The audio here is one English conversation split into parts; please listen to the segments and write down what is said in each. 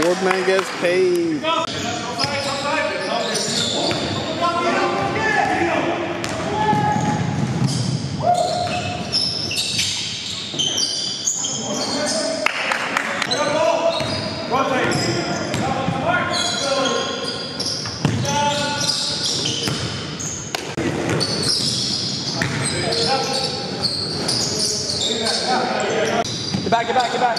Board man gets paid. Get back.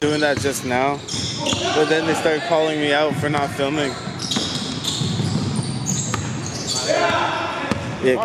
Doing that just now, but then they started calling me out for not filming. Yeah.